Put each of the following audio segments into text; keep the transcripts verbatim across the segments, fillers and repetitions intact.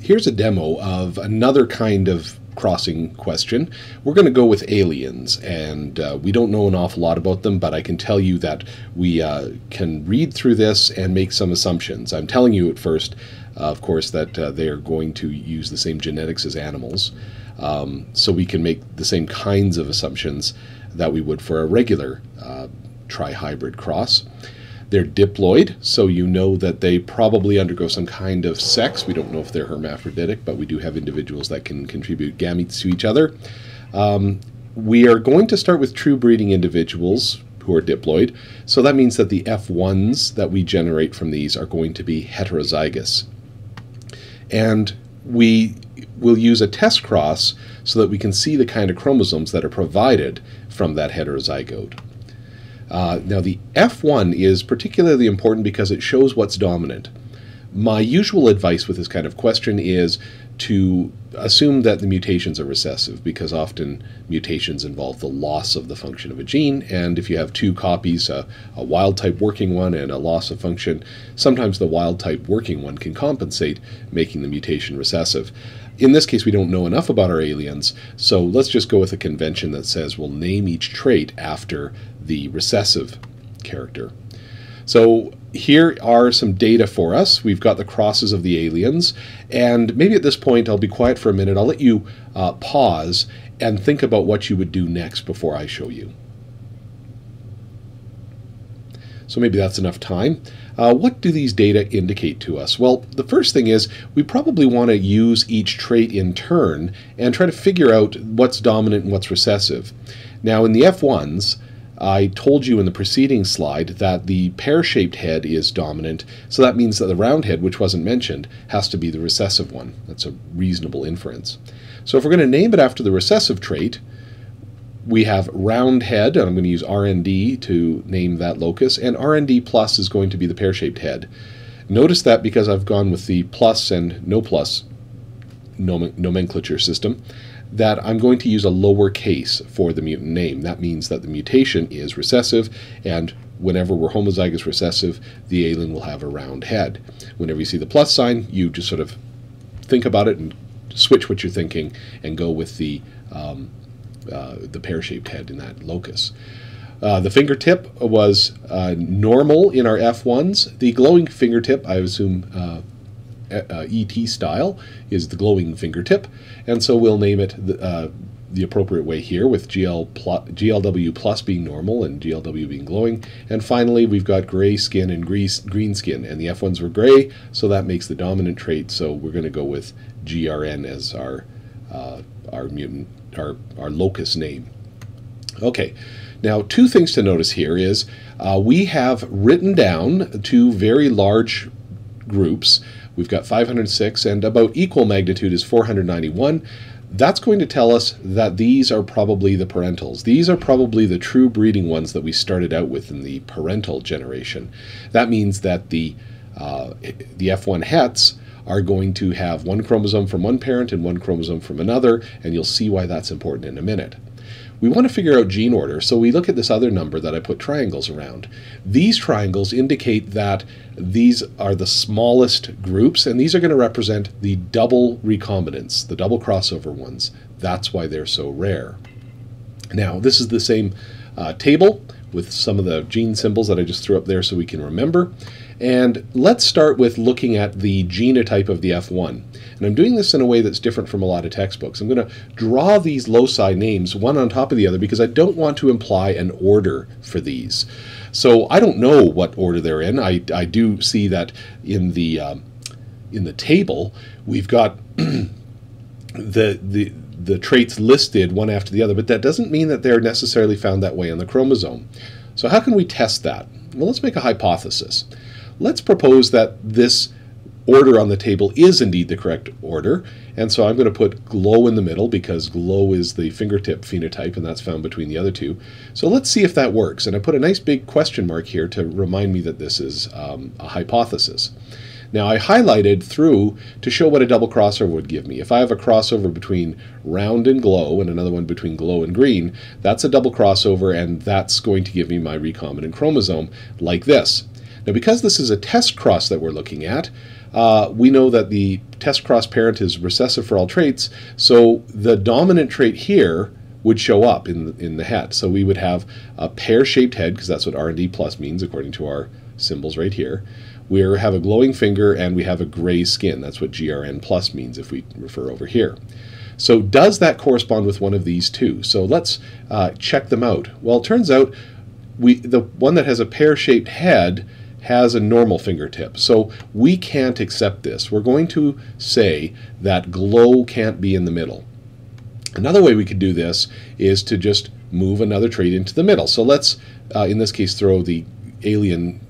here's a demo of another kind of crossing question. We're going to go with aliens, and uh, we don't know an awful lot about them, but I can tell you that we uh, can read through this and make some assumptions. I'm telling you at first, uh, of course, that uh, they are going to use the same genetics as animals, um, so we can make the same kinds of assumptions that we would for a regular uh, tri-hybrid cross. They're diploid, so you know that they probably undergo some kind of sex. We don't know if they're hermaphroditic, but we do have individuals that can contribute gametes to each other. Um, we are going to start with true breeding individuals who are diploid, so that means that the F ones that we generate from these are going to be heterozygous. And we will use a test cross so that we can see the kind of chromosomes that are provided from that heterozygote. Uh, now the F one is particularly important because it shows what's dominant. My usual advice with this kind of question is to assume that the mutations are recessive, because often mutations involve the loss of the function of a gene, and if you have two copies, a, a wild type working one and a loss of function, sometimes the wild type working one can compensate, making the mutation recessive. In this case, we don't know enough about our aliens, so let's just go with a convention that says we'll name each trait after the recessive character. So here are some data for us. We've got the crosses of the aliens, and maybe at this point I'll be quiet for a minute. I'll let you uh, pause and think about what you would do next before I show you. So maybe that's enough time. Uh, what do these data indicate to us? Well, the first thing is we probably want to use each trait in turn and try to figure out what's dominant and what's recessive. Now in the F ones, I told you in the preceding slide that the pear-shaped head is dominant, so that means that the round head, which wasn't mentioned, has to be the recessive one. That's a reasonable inference. So if we're going to name it after the recessive trait, we have round head, and I'm going to use R N D to name that locus, and R N D plus is going to be the pear-shaped head. Notice that because I've gone with the plus and no plus nomenclature system, that I'm going to use a lowercase for the mutant name. That means that the mutation is recessive, and whenever we're homozygous recessive, the alien will have a round head. Whenever you see the plus sign, you just sort of think about it and switch what you're thinking and go with the um, uh, the pear-shaped head in that locus. Uh, the fingertip was uh, normal in our F ones. The glowing fingertip, I assume uh, Uh, E T style, is the glowing fingertip, and so we'll name it the, uh, the appropriate way here, with G L plus, G L W plus being normal and G L W being glowing. And finally, we've got gray skin and grease, green skin, and the F ones were gray, so that makes the dominant trait, so we're going to go with G R N as our uh, our mutant, our, our locus name. Okay, now two things to notice here is uh, we have written down two very large groups. We've got five hundred six, and about equal magnitude is four hundred ninety-one. That's going to tell us that these are probably the parentals. These are probably the true breeding ones that we started out with in the parental generation. That means that the, uh, the F one hets are going to have one chromosome from one parent and one chromosome from another, and you'll see why that's important in a minute. We want to figure out gene order, so we look at this other number that I put triangles around. These triangles indicate that these are the smallest groups, and these are going to represent the double recombinants, the double crossover ones. That's why they're so rare. Now, this is the same uh, table with some of the gene symbols that I just threw up there so we can remember. And let's start with looking at the genotype of the F one. And I'm doing this in a way that's different from a lot of textbooks. I'm going to draw these loci names one on top of the other because I don't want to imply an order for these. So I don't know what order they're in. I, I do see that in the, um, in the table we've got the... the the traits listed one after the other, but that doesn't mean that they're necessarily found that way on the chromosome. So how can we test that? Well, let's make a hypothesis. Let's propose that this order on the table is indeed the correct order, and so I'm going to put glow in the middle because glow is the fingertip phenotype, and that's found between the other two. So let's see if that works, and I put a nice big question mark here to remind me that this is um, a hypothesis. Now I highlighted through to show what a double crossover would give me. If I have a crossover between round and glow and another one between glow and green, that's a double crossover, and that's going to give me my recombinant chromosome like this. Now because this is a test cross that we're looking at, Uh, we know that the test cross parent is recessive for all traits, so the dominant trait here would show up in the, in the head. So we would have a pear-shaped head, because that's what R and D plus means according to our symbols right here. We have a glowing finger and we have a gray skin. That's what G R N plus means if we refer over here. So does that correspond with one of these two? So let's uh, check them out. Well, it turns out we, the one that has a pear-shaped head has a normal fingertip. So we can't accept this. We're going to say that glow can't be in the middle. Another way we could do this is to just move another trait into the middle. So let's, uh, in this case, throw the alien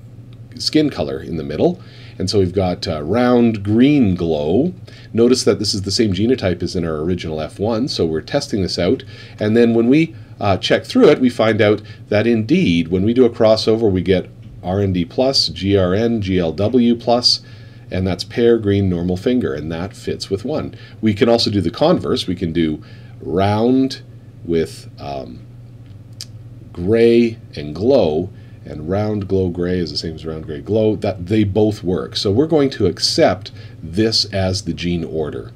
skin color in the middle. And so we've got uh, round green glow. Notice that this is the same genotype as in our original F one, so we're testing this out. And then when we uh, check through it, we find out that indeed, when we do a crossover, we get R and D plus, G R N, G L W plus, and that's pear, green, normal finger, and that fits with one. We can also do the converse. We can do round with um, gray and glow, and round glow gray is the same as round gray glow. That they both work. So we're going to accept this as the gene order.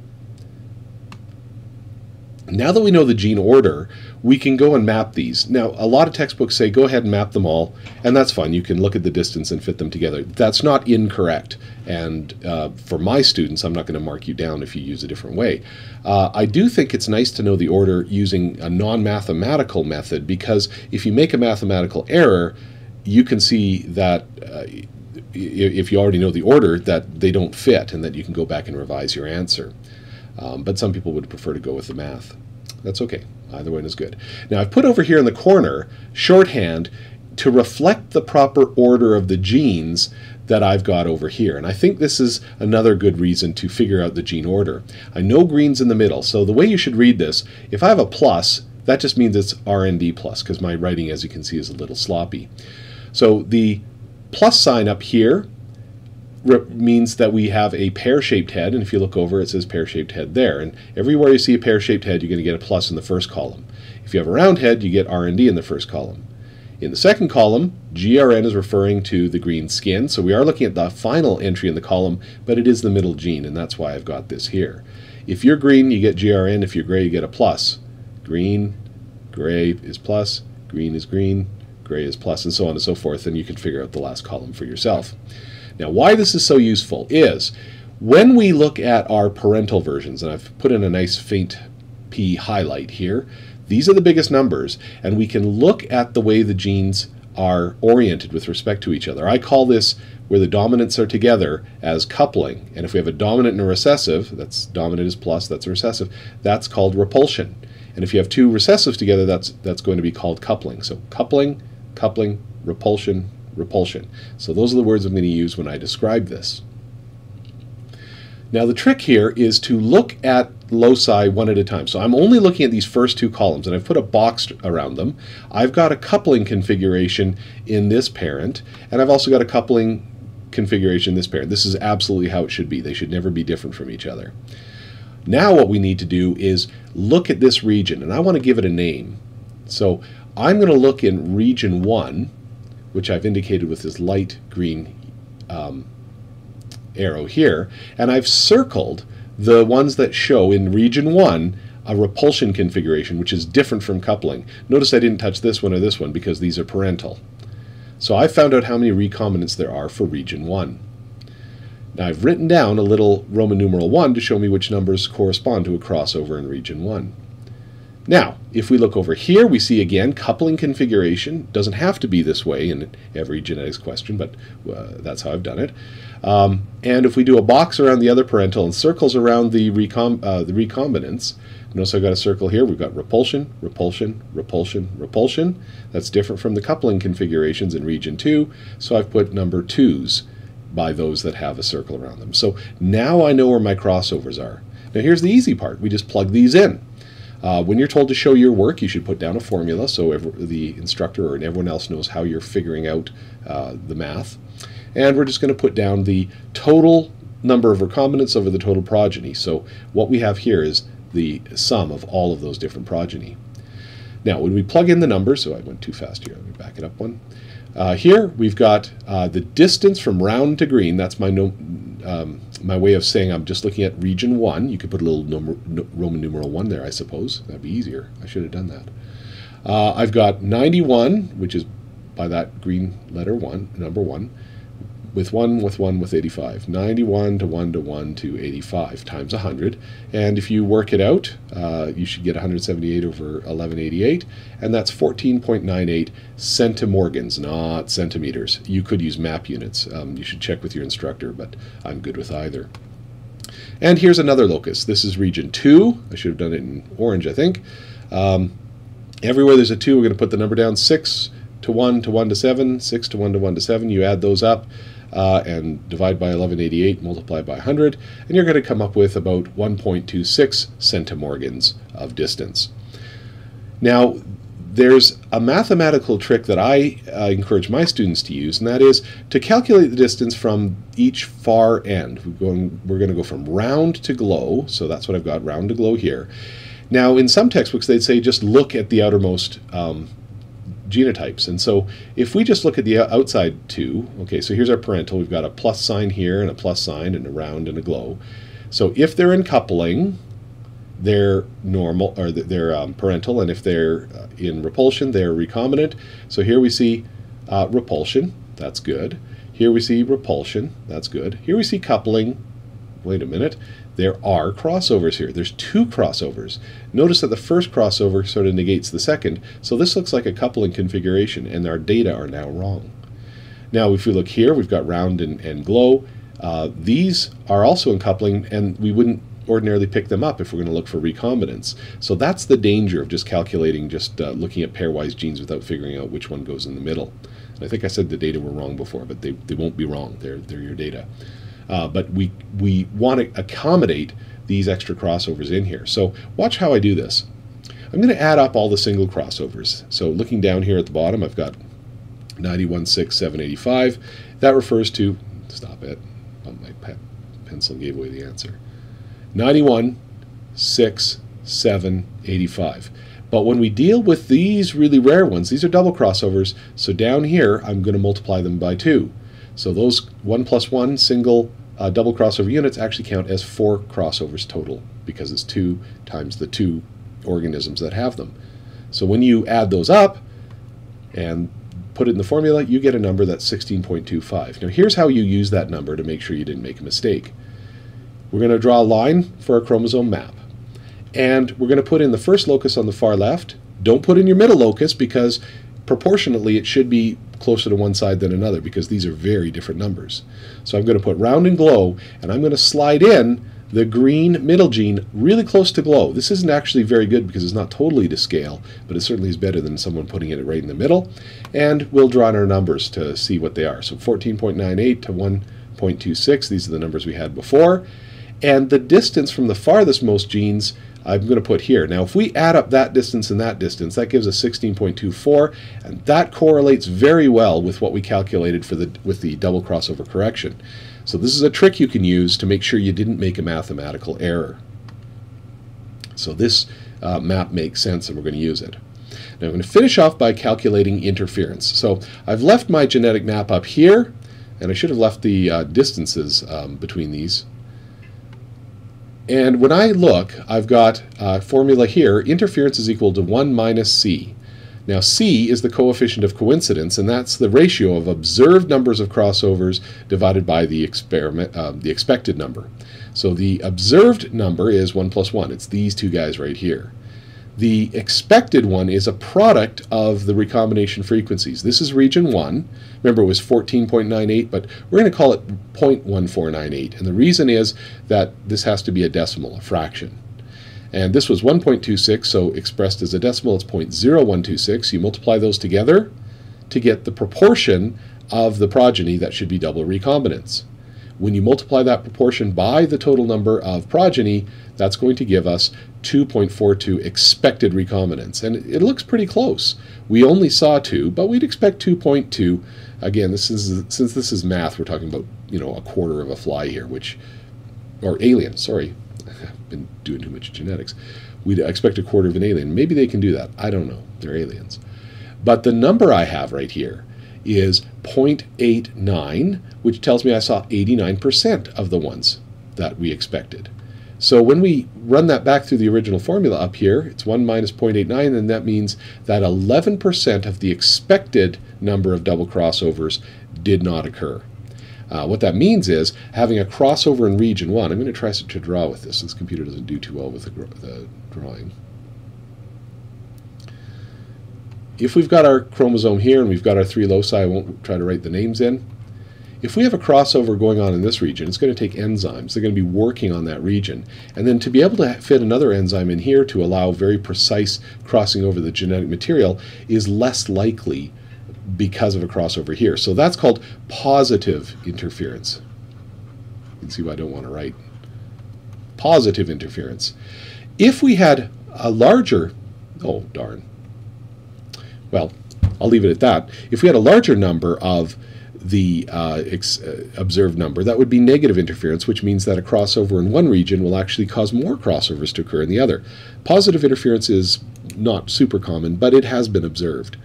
Now that we know the gene order, we can go and map these. Now, a lot of textbooks say go ahead and map them all, and that's fine. You can look at the distance and fit them together. That's not incorrect, and uh, for my students, I'm not going to mark you down if you use a different way. Uh, I do think it's nice to know the order using a non-mathematical method, because if you make a mathematical error, you can see that uh, if you already know the order, that they don't fit, and that you can go back and revise your answer. Um, but some people would prefer to go with the math. That's okay. Either one is good. Now I've put over here in the corner shorthand to reflect the proper order of the genes that I've got over here. And I think this is another good reason to figure out the gene order. I know green's in the middle, so the way you should read this, if I have a plus, that just means it's R and D plus, because my writing, as you can see, is a little sloppy. So the plus sign up here means that we have a pear-shaped head, and if you look over, it says pear-shaped head there, and everywhere you see a pear-shaped head, you're going to get a plus in the first column. If you have a round head, you get R and D in the first column. In the second column, G R N is referring to the green skin, so we are looking at the final entry in the column, but it is the middle gene, and that's why I've got this here. If you're green, you get G R N. If you're gray, you get a plus. Green, gray is plus, green is green, gray is plus, and so on and so forth, and you can figure out the last column for yourself. Now, why this is so useful is when we look at our parental versions, and I've put in a nice faint P highlight here, these are the biggest numbers, and we can look at the way the genes are oriented with respect to each other. I call this, where the dominants are together, as coupling, and if we have a dominant and a recessive, that's dominant is plus, that's recessive, that's called repulsion. And if you have two recessives together, that's, that's going to be called coupling. So coupling, coupling, repulsion, repulsion. So those are the words I'm going to use when I describe this. Now the trick here is to look at loci one at a time. So I'm only looking at these first two columns, and I've put a box around them. I've got a coupling configuration in this parent, and I've also got a coupling configuration in this parent. This is absolutely how it should be. They should never be different from each other. Now what we need to do is look at this region, and I want to give it a name. So I'm going to look in region one, which I've indicated with this light green um, arrow here, and I've circled the ones that show in region one a repulsion configuration, which is different from coupling. Notice I didn't touch this one or this one because these are parental. So I found out how many recombinants there are for region one. Now I've written down a little Roman numeral one to show me which numbers correspond to a crossover in region one. Now, if we look over here, we see again coupling configuration. Doesn't have to be this way in every genetics question, but uh, that's how I've done it. Um, and if we do a box around the other parental and circles around the, recom uh, the recombinants, notice I've got a circle here. We've got repulsion, repulsion, repulsion, repulsion. That's different from the coupling configurations in region two, so I've put number twos by those that have a circle around them. So now I know where my crossovers are. Now here's the easy part. We just plug these in. Uh, when you're told to show your work, you should put down a formula so every, the instructor or everyone else knows how you're figuring out uh, the math. And we're just going to put down the total number of recombinants over the total progeny. So what we have here is the sum of all of those different progeny. Now, when we plug in the numbers, so I went too fast here, let me back it up one. Uh, here we've got uh, the distance from round to green, that's my no, um, my way of saying I'm just looking at region one. You could put a little number, Roman numeral one there, I suppose. That'd be easier. I should have done that. Uh, I've got ninety-one, which is by that green letter one, number one, with one, with one, with eighty-five. ninety-one to one to one to eighty-five times one hundred. And if you work it out, uh, you should get one hundred seventy-eight over eleven eighty-eight. And that's fourteen point nine eight centimorgans, not centimeters. You could use map units. Um, you should check with your instructor, but I'm good with either. And here's another locus. This is region two. I should have done it in orange, I think. Um, Everywhere there's a two, we're going to put the number down. six to one to one to seven, six to one to one to seven. You add those up uh, and divide by eleven eighty-eight, multiply by one hundred, and you're going to come up with about one point two six centimorgans of distance. Now, there's a mathematical trick that I uh, encourage my students to use, and that is to calculate the distance from each far end. We're going, we're going to go from round to glow, so that's what I've got, round to glow here. Now, in some textbooks, they'd say just look at the outermost um, genotypes. And so if we just look at the outside two, okay, so here's our parental. We've got a plus sign here and a plus sign and a round and a glow. So if they're in coupling, they're normal, or they're um, parental, and if they're in repulsion, they're recombinant. So here we see uh, repulsion. That's good. Here we see repulsion. That's good. Here we see coupling. Wait a minute. There are crossovers here. There's two crossovers. Notice that the first crossover sort of negates the second, so this looks like a coupling configuration, and our data are now wrong. Now, if we look here, we've got round and, and glow. Uh, these are also in coupling, and we wouldn't ordinarily pick them up if we're going to look for recombinants. So that's the danger of just calculating, just uh, looking at pairwise genes without figuring out which one goes in the middle. And I think I said the data were wrong before, but they, they won't be wrong. They're, they're your data. Uh, but we, we want to accommodate these extra crossovers in here. So watch how I do this. I'm going to add up all the single crossovers. So looking down here at the bottom, I've got ninety-one, six, seven, eighty-five. That refers to, stop it, my pe pencil gave away the answer, ninety-one, six, seven, eighty-five. But when we deal with these really rare ones, these are double crossovers, so down here I'm going to multiply them by two. So those one plus one single uh, double crossover units actually count as four crossovers total, because it's two times the two organisms that have them. So when you add those up and put it in the formula, you get a number that's sixteen point two five. Now here's how you use that number to make sure you didn't make a mistake. We're going to draw a line for our chromosome map. And we're going to put in the first locus on the far left. Don't put in your middle locus, because proportionately it should be closer to one side than another, because these are very different numbers. So I'm going to put round and glow, and I'm going to slide in the green middle gene really close to glow. This isn't actually very good because it's not totally to scale, but it certainly is better than someone putting it right in the middle. And we'll draw in our numbers to see what they are. So fourteen point nine eight to one point two six, these are the numbers we had before. And the distance from the farthest most genes I'm going to put here. Now if we add up that distance and that distance, that gives us sixteen point two four, and that correlates very well with what we calculated for the with the double crossover correction. So this is a trick you can use to make sure you didn't make a mathematical error. So this uh, map makes sense, and we're going to use it. Now I'm going to finish off by calculating interference. So I've left my genetic map up here, and I should have left the uh, distances um, between these. And when I look, I've got a formula here. Interference is equal to one minus C. Now C is the coefficient of coincidence, and that's the ratio of observed numbers of crossovers divided by the experiment, uh, the expected number. So the observed number is one plus one. It's these two guys right here. The expected one is a product of the recombination frequencies. This is region one. Remember, it was fourteen point nine eight, but we're going to call it zero point one four nine eight. And the reason is that this has to be a decimal, a fraction. And this was one point two six, so expressed as a decimal, it's zero point zero one two six. You multiply those together to get the proportion of the progeny that should be double recombinants. When you multiply that proportion by the total number of progeny, that's going to give us two point four two expected recombinants. And it looks pretty close. We only saw two, but we'd expect two point two. Again, this is, since this is math, we're talking about, you know, a quarter of a fly here, which, or alien, sorry. I've been doing too much genetics. We'd expect a quarter of an alien. Maybe they can do that. I don't know. They're aliens. But the number I have right here is zero point eight nine, which tells me I saw eighty-nine percent of the ones that we expected. So when we run that back through the original formula up here, it's one minus zero point eight nine, and that means that eleven percent of the expected number of double crossovers did not occur. Uh, what that means is having a crossover in region one. I'm going to try to draw with this. This computer doesn't do too well with the, the drawing. If we've got our chromosome here and we've got our three loci, I won't try to write the names in. If we have a crossover going on in this region, it's going to take enzymes. They're going to be working on that region. And then to be able to fit another enzyme in here to allow very precise crossing over the genetic material is less likely because of a crossover here. So that's called positive interference. You can see why I don't want to write positive interference. If we had a larger, oh darn, well, I'll leave it at that. If we had a larger number of the uh, ex uh, observed number, that would be negative interference, which means that a crossover in one region will actually cause more crossovers to occur in the other. Positive interference is not super common, but it has been observed.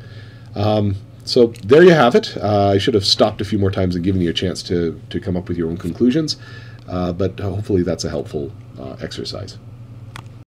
Um, So there you have it. Uh, I should have stopped a few more times and given you a chance to, to come up with your own conclusions, uh, but hopefully that's a helpful uh, exercise.